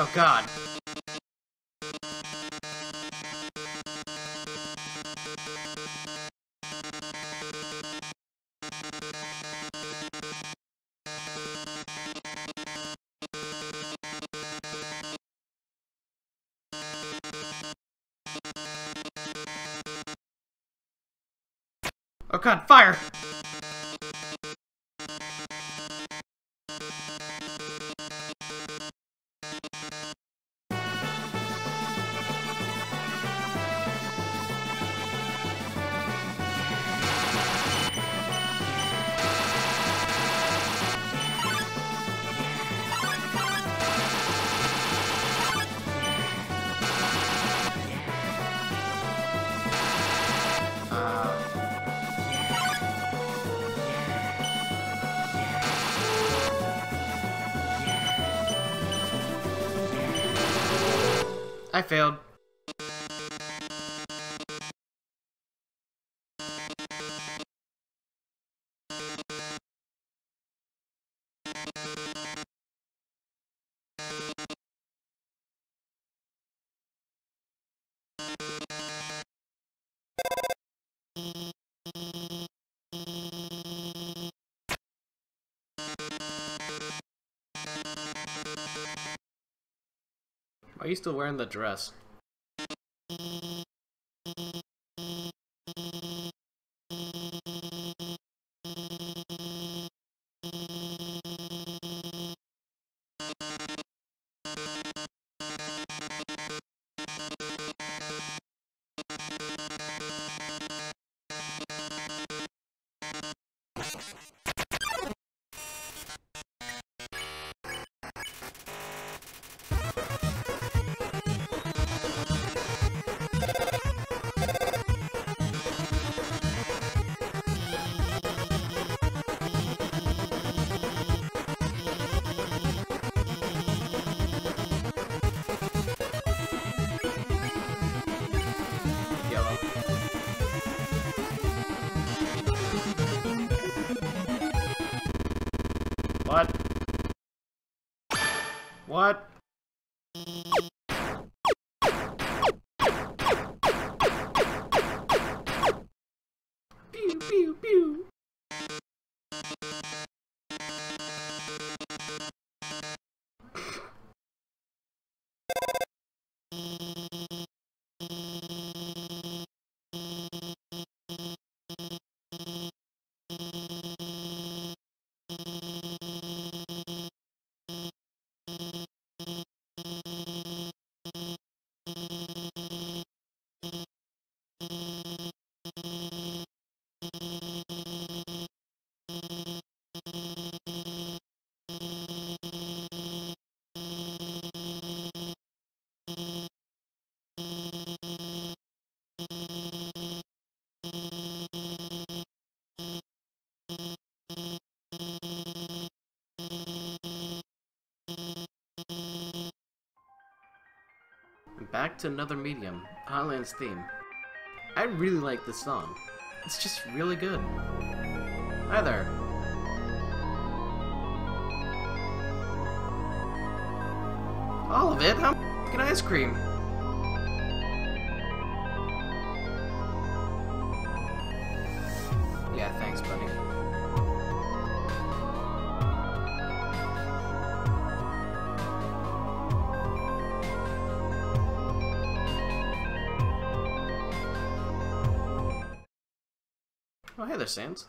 Oh God. Oh God, fire! I failed. Why are you still wearing the dress? What? What? Pew, pew, pew. Back to Another Medium, Hotland's theme. I really like this song. It's just really good. Hi there. All of it? How f***ing ice cream? Yeah, thanks, buddy. Oh, hey there, Sans.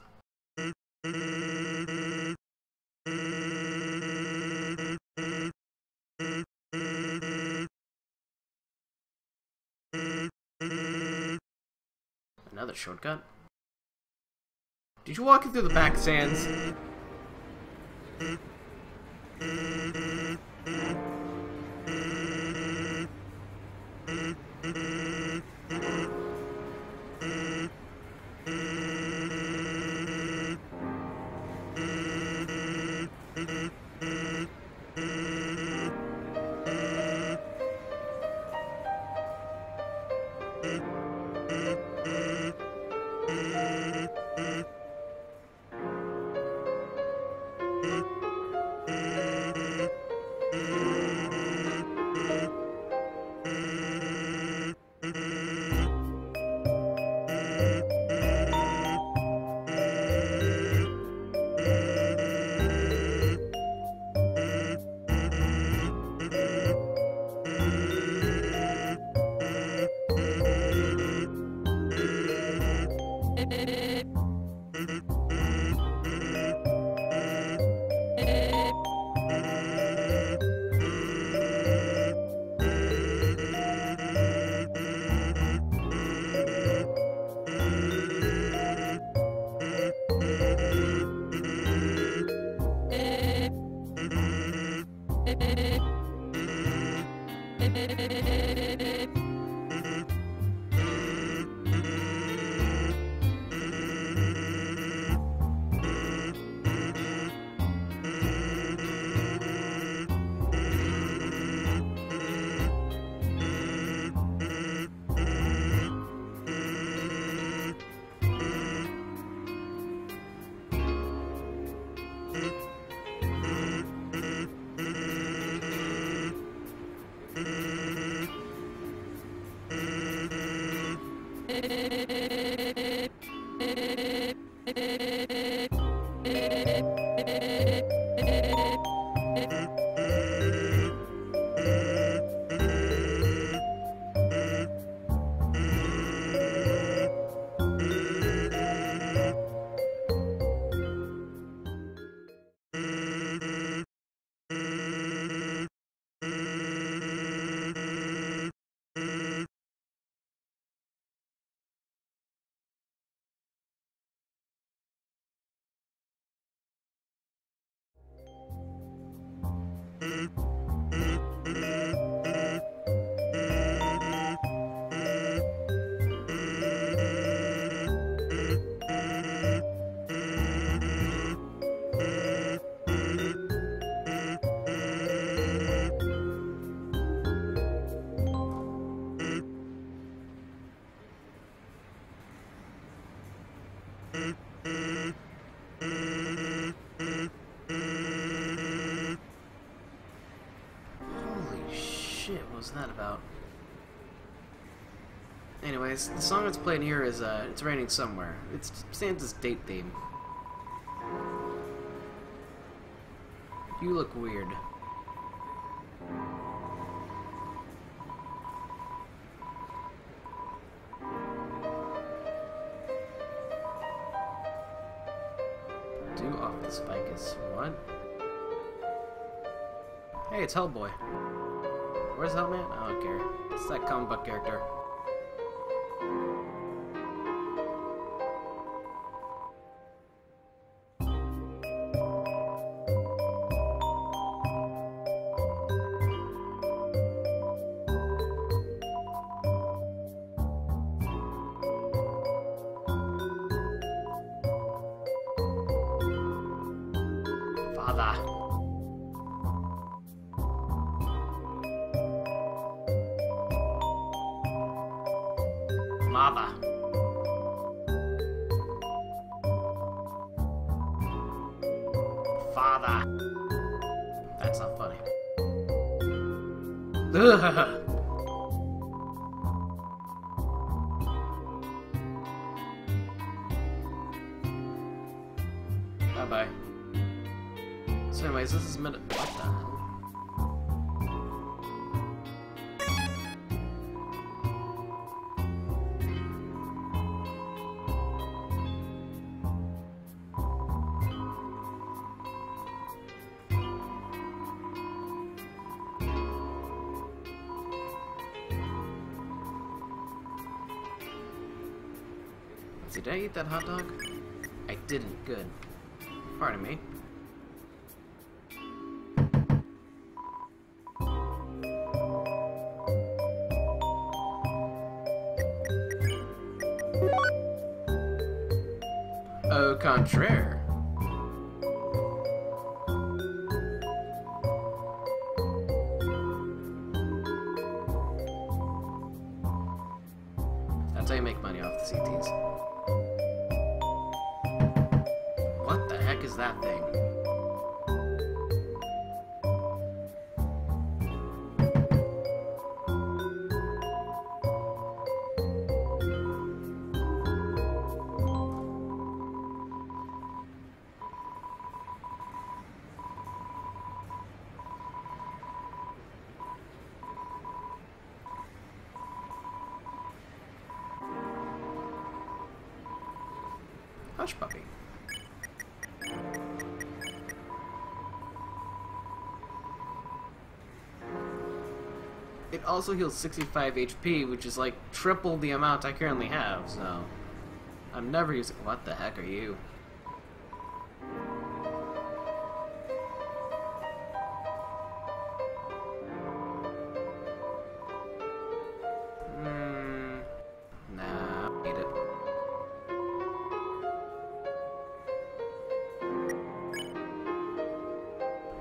Another shortcut. Did you walk it through the back, Sans? What was that about? Anyways, the song that's playing here is It's Raining Somewhere. It's Santa's date theme. You look weird. Dew off the Spikus. What? Hey, it's Hellboy. Where's Hellman? I don't care. It's that comic book character. lava. Father. That's not funny. Ugh. Bye-bye. So anyways, this is a minute. What the hell? Did I eat that hot dog? I didn't. Good. Pardon me. Au contraire. That's how you make money off the CTs. What the heck is that thing? Hush puppy. It also heals 65 HP, which is like triple the amount I currently have, so I'm never using. What the heck are you?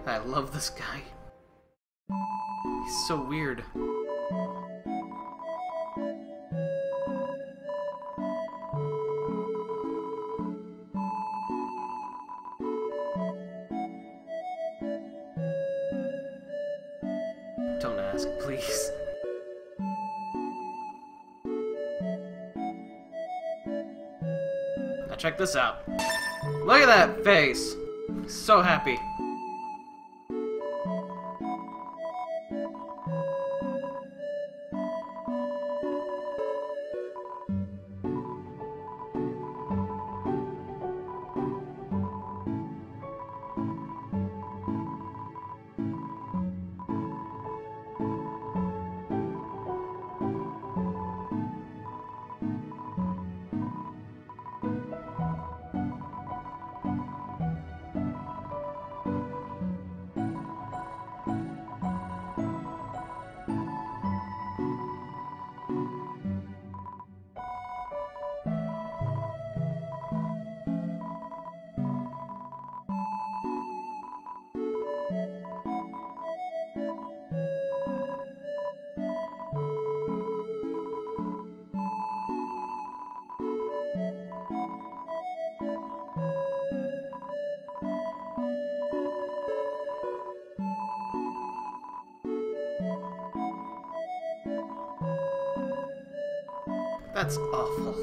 I love this guy. He's so weird. Don't ask, please. Now check this out. Look at that face! So happy. That's awful.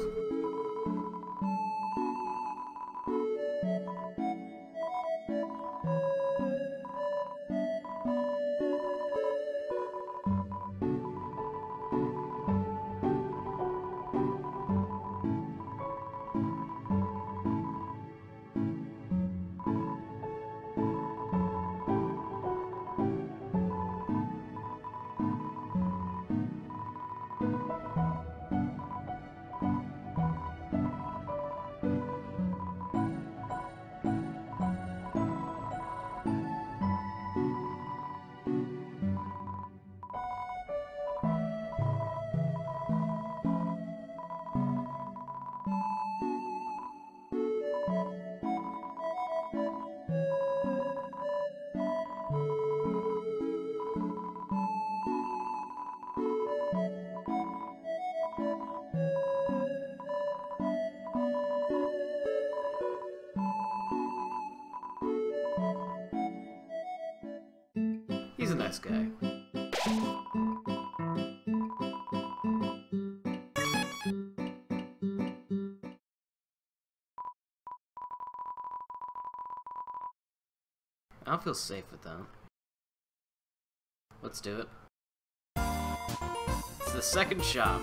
He's a nice guy. I don't feel safe with them. Let's do it. It's the second shop.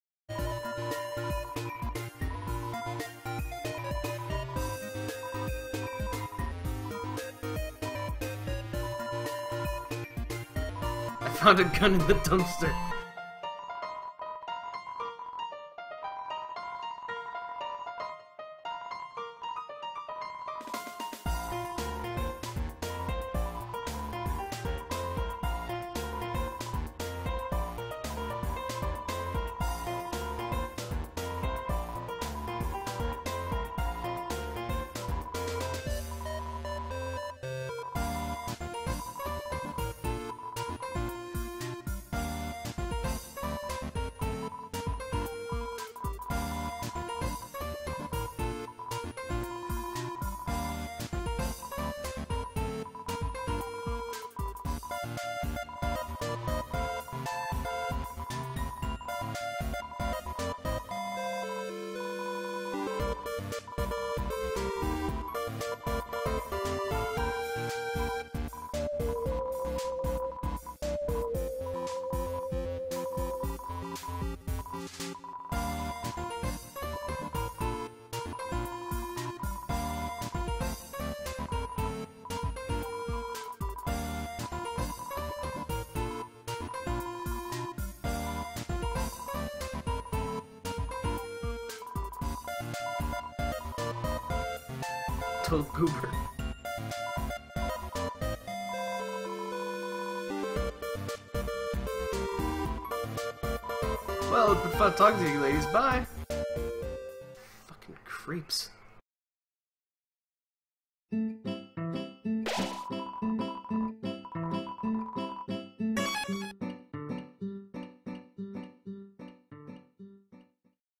I found a gun in the dumpster. Goober. Well, it's been fun talking to you ladies. Bye! Fucking creeps.